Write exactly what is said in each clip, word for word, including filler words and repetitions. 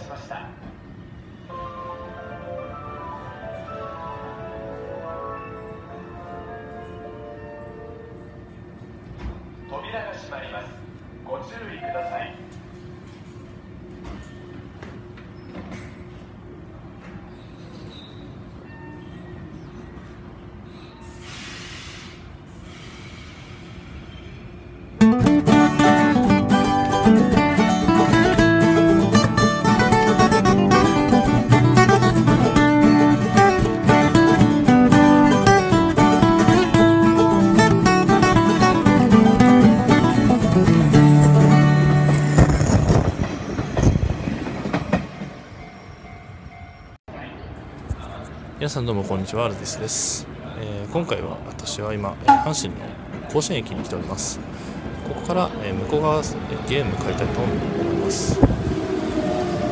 しました。扉が閉まります。ご注意ください。皆さんどうもこんにちは、アルティスです、えー、今回は私は今阪神の甲子園駅に来ております。ここから向こう側ゲーム買いたいと思います。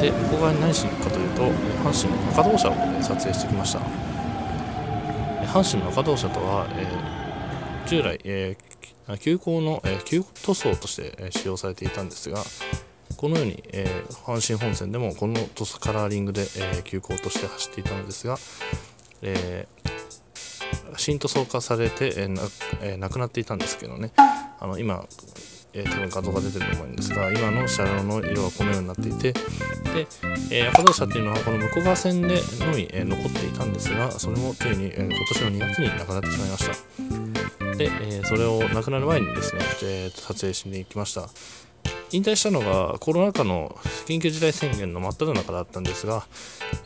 で、向こう側に何しに行くかというと、阪神の赤銅車を撮影してきました。阪神の赤銅車とは、えー、従来、えー、旧校の、えー、旧塗装として使用されていたんですが、このように、えー、阪神本線でもこのカラーリングで、えー、急行として走っていたのですが、えー、新塗装化されて、えーなえー、なくなっていたんですけどね、あの今、えー、多分画像が出てると思うんですが、今の車両の色はこのようになっていて、で、えー、赤銅車っていうのはこの向こう側線でのみ、えー、残っていたんですが、それもついに、えー、今年のにがつになくなってしまいました。で、えー、それをなくなる前にですね、えー、撮影しに行きました。引退したのがコロナ禍の緊急事態宣言の真っ只中だったんですが、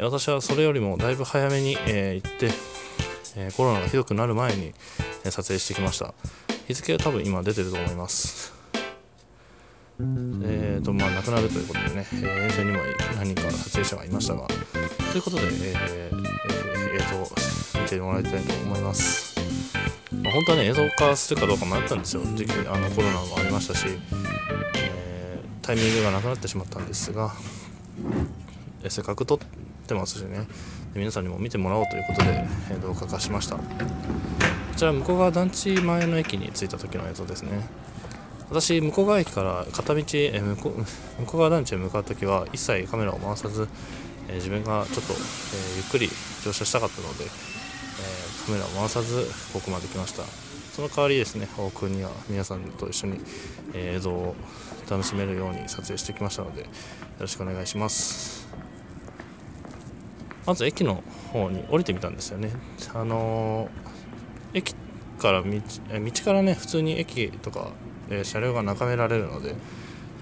私はそれよりもだいぶ早めに、えー、行って、えー、コロナがひどくなる前に、えー、撮影してきました。日付は多分今出てると思います。えっとまあ亡くなるということでね、えー、遠征にも何人か撮影者がいましたが、ということで、えーえー、映像を見てもらいたいと思います。まあ、本当はね、映像化するかどうか迷ったんですよ。時期あのコロナもありましたし、タイミングがなくなってしまったんですが、えせっかく撮ってますしね、で皆さんにも見てもらおうということで、え動画化しました。こちら向こう側団地前の駅に着いた時の映像ですね。私、向こう側駅から片道、え向こう、向こう側団地へ向かう時は一切カメラを回さず、え自分がちょっと、えゆっくり乗車したかったので、えカメラを回さずここまで来ました。その代わりですね、オーには皆さんと一緒に映像を楽しめるように撮影してきましたので、よろしくお願いします。まず駅の方に降りてみたんですよね。あのー、駅から道道からね、普通に駅とか、えー、車両が眺められるので、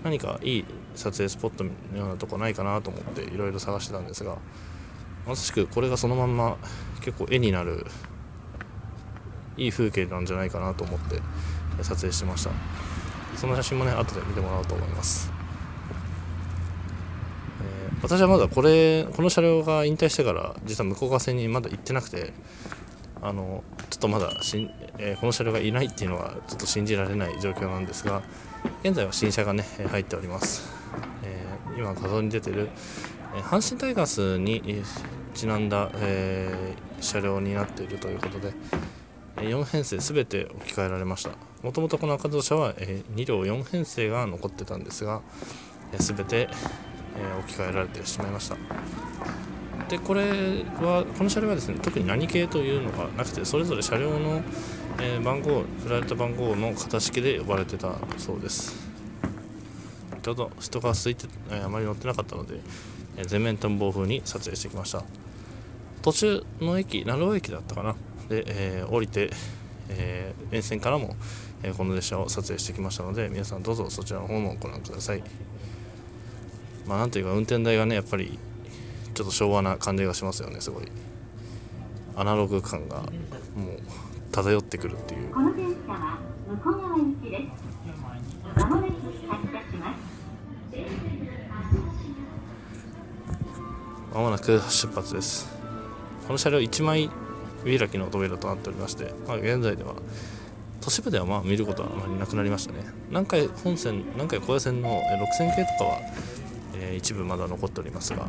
何かいい撮影スポットのようなとこないかなと思っていろいろ探してたんですが、まさしくこれがそのまんま結構絵になるいい風景なんじゃないかなと思って撮影してました。その写真もね、後で見てもらおうと思います。えー、私はまだこれこの車両が引退してから実は向こう側線にまだ行ってなくて、あのちょっとまだしん、えー、この車両がいないっていうのはちょっと信じられない状況なんですが、現在は新車がね入っております。えー、今画像に出てる、えー、阪神タイガースにちなんだ、えー、車両になっているということで、よん編成すべて置き換えられました。もともとこの赤銅車はに両よん編成が残ってたんですが、すべて置き換えられてしまいました。で、これはこの車両はですね、特に何系というのがなくて、それぞれ車両の番号、振られた番号の型式で呼ばれてたそうです。ちょうど人が空いてあまり乗ってなかったので、全面探訪風に撮影してきました。途中の駅、鳴尾駅だったかなで、えー、降りて、えー、沿線からも、えー、この列車を撮影してきましたので、皆さんどうぞそちらの方もご覧ください。まあ、なんというか運転台がね、やっぱりちょっと昭和な感じがしますよね。すごいアナログ感がもう漂ってくるっていう。この電車は向こう側行きです。まもなく発車します。まもなく出発です。この車両いちまい見開きの扉となっておりまして、まあ、現在では都市部ではまあ見ることはあまりなくなりましたね。南海本線、南海高野線のろくせん系とかは、えー、一部まだ残っておりますが、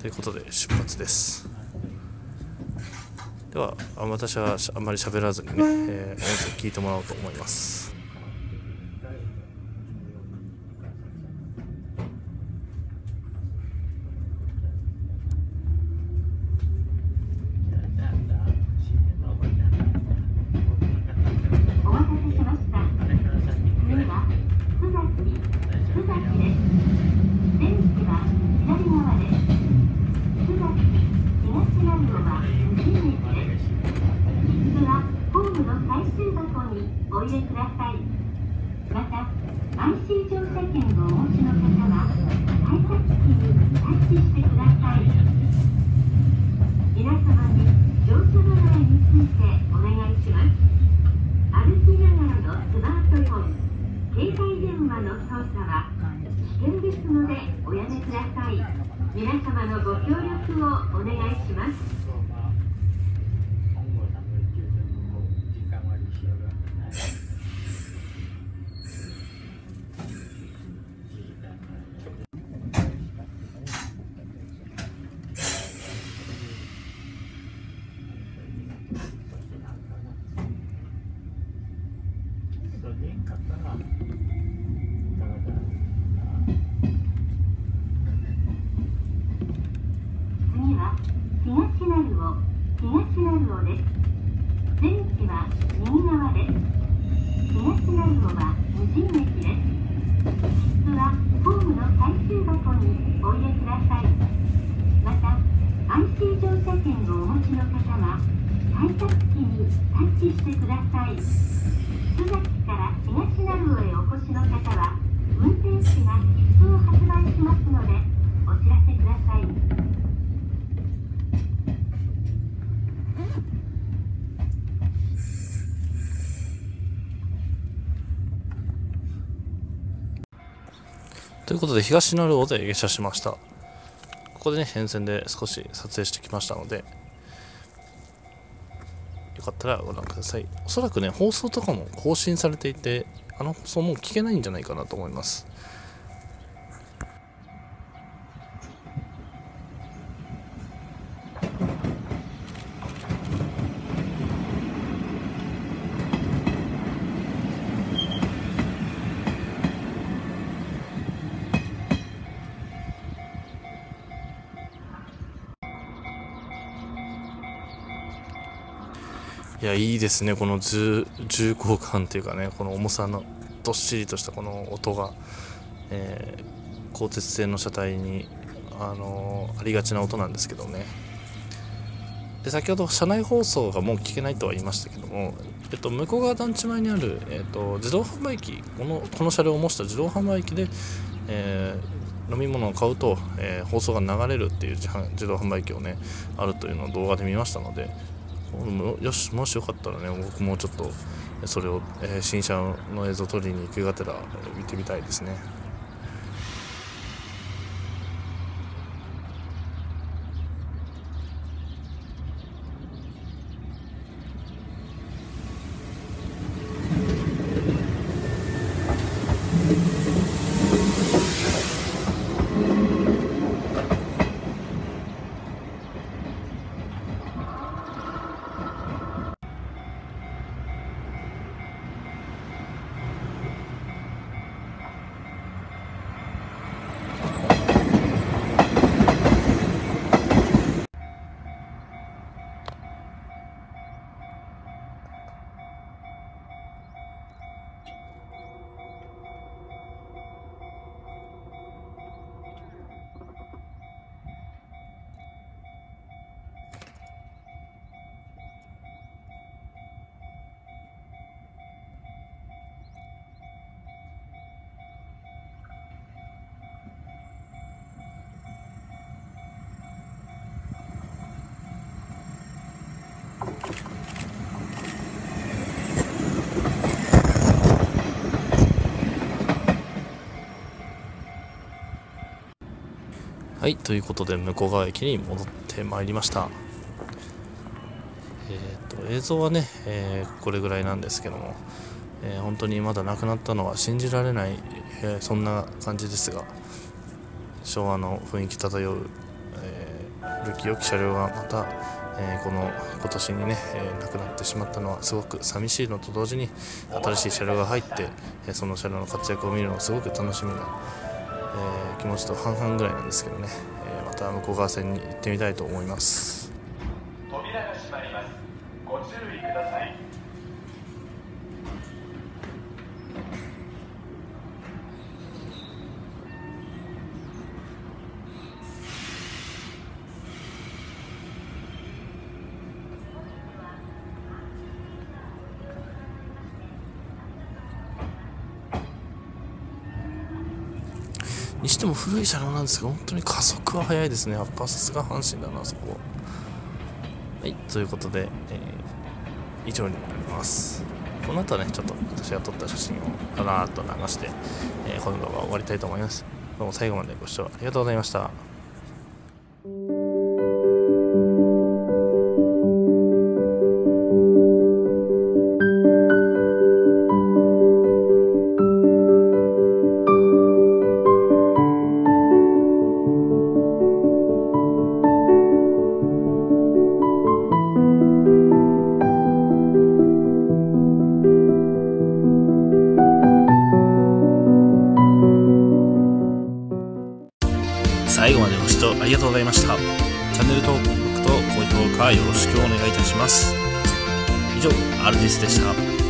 ということで出発です。では私はあんまり喋らずにね、えー、音声聞いてもらおうと思います。度はじゅうにです。水はホームの回収箱にお入れください。また、アイシー 乗車券をお持ちの方は配達機にタッチしてください。皆様に乗車マナーについてお願いします。歩きながらのスマートフォン、携帯電話の操作は危険ですのでおやめください。皆様のご協力をお願いします。ということで、東成尾で下車しました。ここでね、沿線で少し撮影してきましたので、よかったらご覧ください。おそらくね、放送とかも更新されていて、あの放送もう聞けないんじゃないかなと思います。いや、いいですね、この重厚感というかね、この重さのどっしりとしたこの音が、えー、鋼鉄製の車体に、あのー、ありがちな音なんですけどね。で、先ほど車内放送がもう聞けないとは言いましたけども、えっと、向こう側団地前にある、えっと、自動販売機、この、この車両を模した自動販売機で、えー、飲み物を買うと、えー、放送が流れるっていう自動販売機をね、あるというのを動画で見ましたので、よし、もしよかったらね、僕もちょっとそれを、えー、新車の映像を撮りに行くがてら見てみたいですね。はい、ということで向こう側駅に戻ってまいりました。えー、と映像はね、えー、これぐらいなんですけども、えー、本当にまだ亡くなったのは信じられない、えー、そんな感じですが、昭和の雰囲気漂う、えー、古き良き車両がまた、えー、この今年にね、えー、亡くなってしまったのはすごく寂しいのと同時に、新しい車両が入って、えー、その車両の活躍を見るのがすごく楽しみな、えー、気持ちと半々ぐらいなんですけどね、えー、また向こう側線に行ってみたいと思います。扉が閉まります。ご注意ください。にしても古い車両なんですけど、本当に加速は速いですね。やっぱさすが阪神だな、そこは。はい、ということで、えー、以上になります。この後はね、ちょっと私が撮った写真をだらーっと流して、えー、この動画は終わりたいと思います。どうも最後までご視聴ありがとうございました。最後までご視聴ありがとうございました。チャンネル登録と高評価よろしくお願いいたします。以上、アルディスでした。